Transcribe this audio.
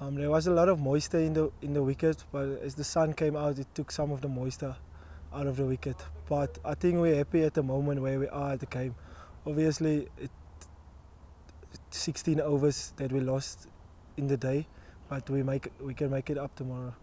There was a lot of moisture in the wicket, but as the sun came out, it took some of the moisture out of the wicket. But I think we're happy at the moment where we are at the game. Obviously, 16 overs that we lost in the day, but we can make it up tomorrow.